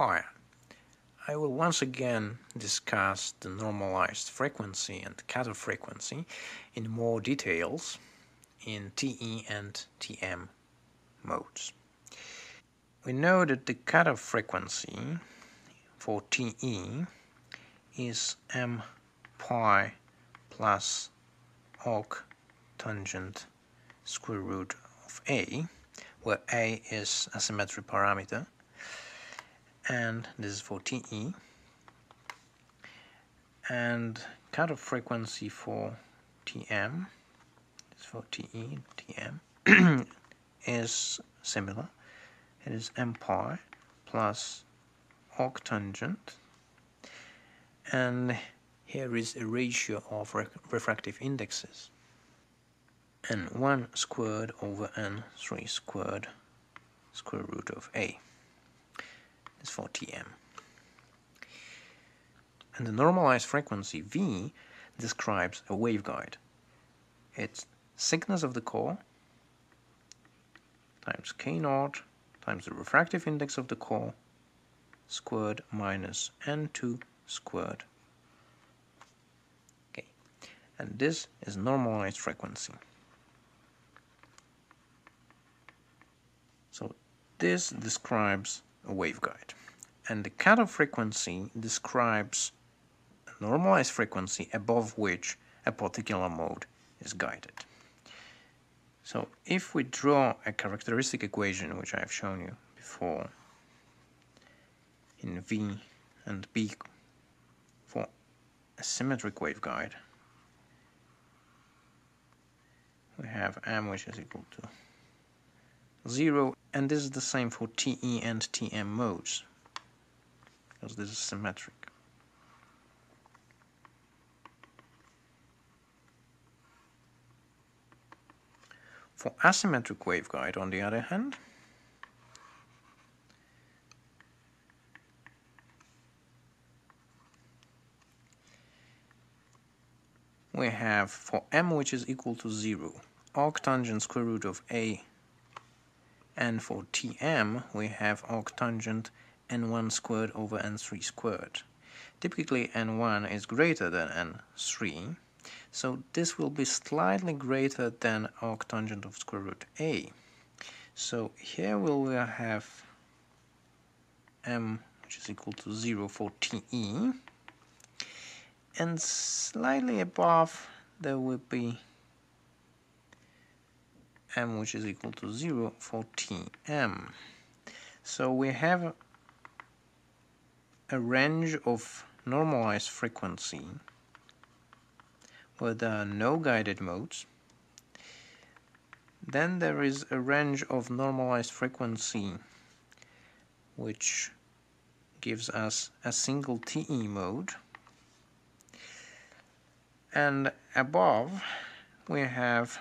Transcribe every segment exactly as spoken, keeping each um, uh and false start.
higher. I will once again discuss the normalized frequency and cutoff frequency in more details in T E and T M modes. We know that the cutoff frequency for T E is m pi plus arc tangent square root of a, where a is asymmetry parameter, and this is for T E. And cutoff frequency for T M is for T E and T M is similar. It is m pi plus arc tangent, and here is a ratio of refractive indexes, n one squared over n three squared square root of a. It's for T M. And the normalized frequency V describes a waveguide. It's thickness of the core times k naught times the refractive index of the core squared minus n two squared. Okay. And this is normalized frequency. So this describes a waveguide, and the cutoff frequency describes a normalized frequency above which a particular mode is guided. So if we draw a characteristic equation, which I have shown you before, in V and B for a symmetric waveguide, we have m, which is equal to zero, and this is the same for T E and T M modes, because this is symmetric. For asymmetric waveguide, on the other hand, we have for m, which is equal to zero, arctangent square root of a. And for T M, we have arctangent n one squared over n three squared. Typically, n one is greater than n three, so this will be slightly greater than arctangent of square root a. So here we will have m, which is equal to zero for T E, and slightly above there will be m, which is equal to zero for T M. So we have a range of normalized frequency where there are no guided modes. Then there is a range of normalized frequency which gives us a single T E mode. And above we have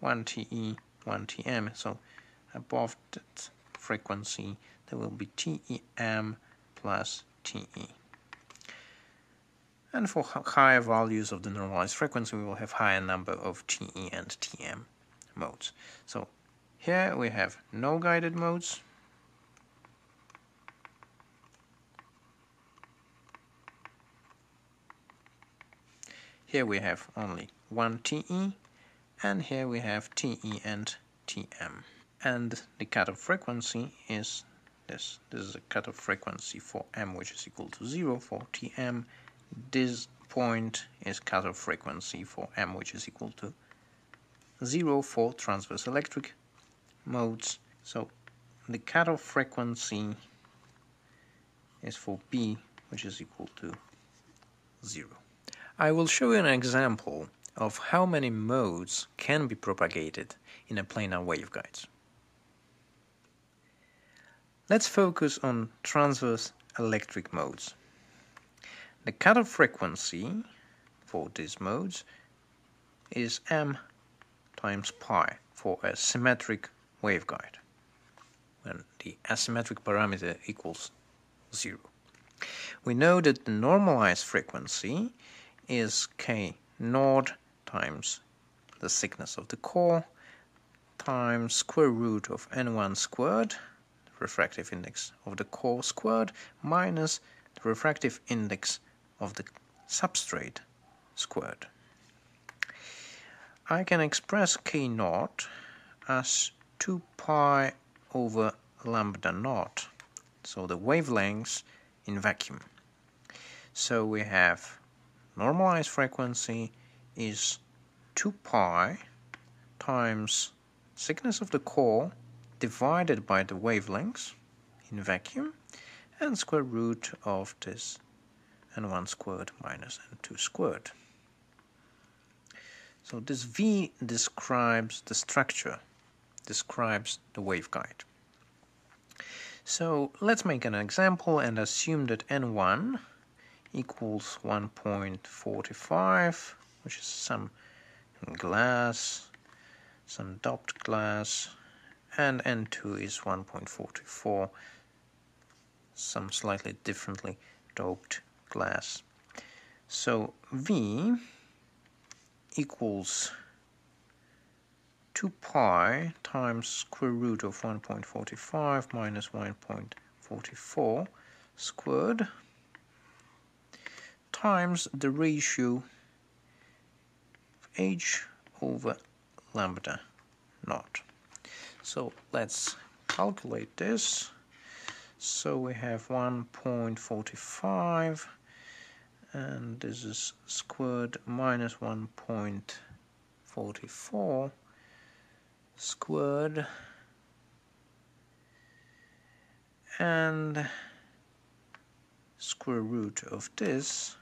one T E, one T M, so above that frequency there will be T E M plus T E. And for higher values of the normalized frequency we will have higher number of T E and T M modes. So here we have no guided modes, here we have only one T E, and here we have T E and T M. And the cutoff frequency is this. This is a cutoff frequency for m, which is equal to zero for T M. This point is cutoff frequency for m, which is equal to zero for transverse electric modes. So the cutoff frequency is for B, which is equal to zero. I will show you an example of how many modes can be propagated in a planar waveguide. Let's focus on transverse electric modes. The cutoff frequency for these modes is m times pi for a symmetric waveguide, when the asymmetric parameter equals zero. We know that the normalized frequency is k naught times the thickness of the core times square root of n one squared refractive index of the core squared minus the refractive index of the substrate squared. I can express k naught as two pi over lambda naught, so the wavelengths in vacuum. So we have normalized frequency is two pi times thickness of the core divided by the wavelengths in vacuum and square root of this n one squared minus n two squared. So this V describes the structure, describes the waveguide. So let's make an example and assume that n one equals one point four five, which is some glass, some doped glass, and n two is one point four four, some slightly differently doped glass. So V equals two pi times square root of one point four five minus one point four four squared times the ratio of h over lambda naught. So let's calculate this. So we have one point four five, and this is squared minus one point four four squared, and square root of this,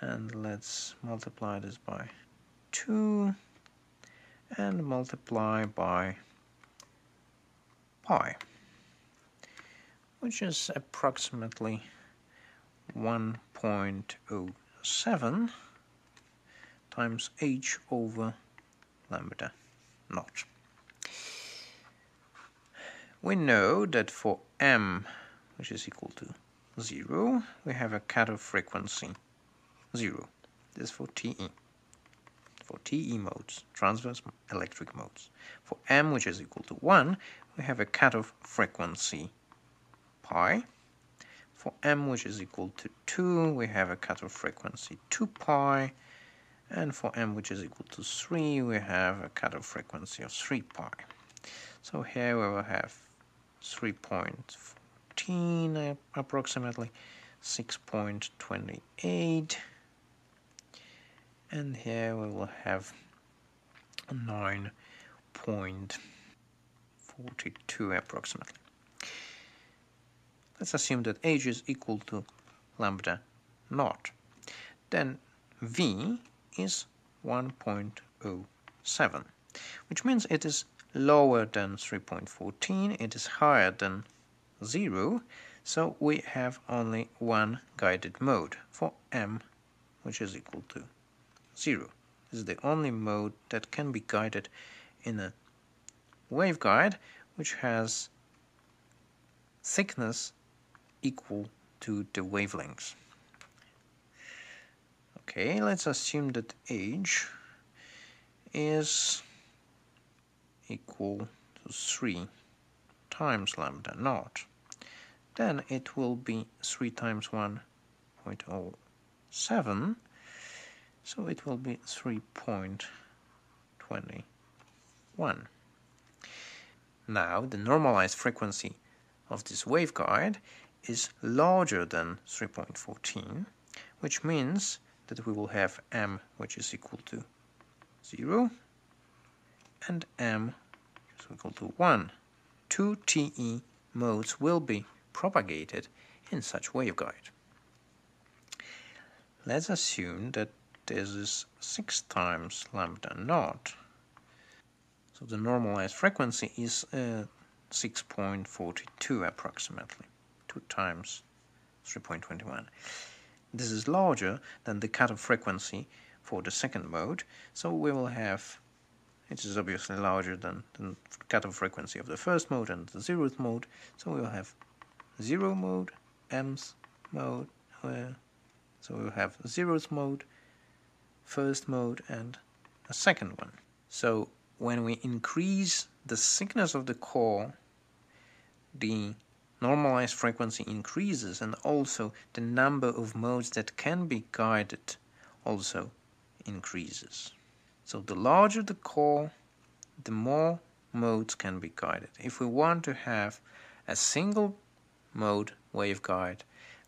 and let's multiply this by two and multiply by pi, which is approximately one point zero seven times h over lambda naught. We know that for m, which is equal to zero, we have a cutoff frequency zero. This is for T E. For T E modes, transverse electric modes. For m, which is equal to one, we have a cutoff frequency pi. For m, which is equal to two, we have a cutoff frequency two pi. And for m, which is equal to three, we have a cutoff frequency of three pi. So here we will have three point one four, approximately six point two eight, and here we will have nine point four two approximately. Let's assume that h is equal to lambda naught. Then V is one point zero seven, which means it is lower than three point one four, it is higher than zero, so we have only one guided mode for m, which is equal to zero. This is the only mode that can be guided in a waveguide which has thickness equal to the wavelengths. Okay, let's assume that h is equal to three times lambda naught. Then it will be three times one point zero seven, so it will be three point two one. Now, the normalized frequency of this waveguide is larger than three point one four, which means that we will have m, which is equal to zero, and m is equal to one. Two T E modes will be propagated in such waveguide. Let's assume that this is six times lambda naught. So the normalized frequency is uh, six point four two approximately, two times three point two one. This is larger than the cutoff frequency for the second mode, so we will have, it is obviously larger than the cutoff frequency of the first mode and the zeroth mode, so we will have zero mode, mth mode, uh, so we will have zeroth mode, first mode, and a second one. So when we increase the thickness of the core the normalized frequency increases, and also the number of modes that can be guided also increases. So the larger the core, the more modes can be guided. If we want to have a single mode waveguide,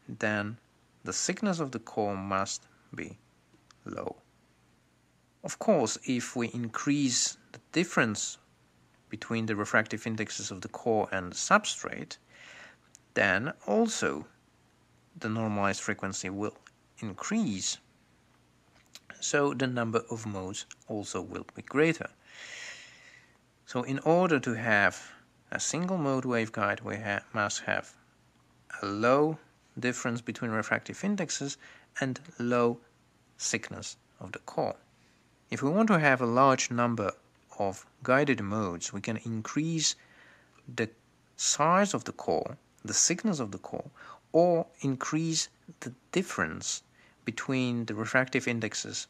then the thickness of the core must be low. Of course, if we increase the difference between the refractive indexes of the core and the substrate, then also the normalized frequency will increase, so the number of modes also will be greater. So in order to have a single mode waveguide, we ha must have a low difference between refractive indexes and low thickness of the core. If we want to have a large number of guided modes, we can increase the size of the core, the thickness of the core, or increase the difference between the refractive indexes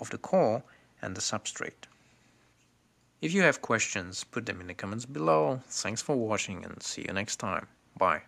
of the core and the substrate. If you have questions, put them in the comments below. Thanks for watching and see you next time. Bye.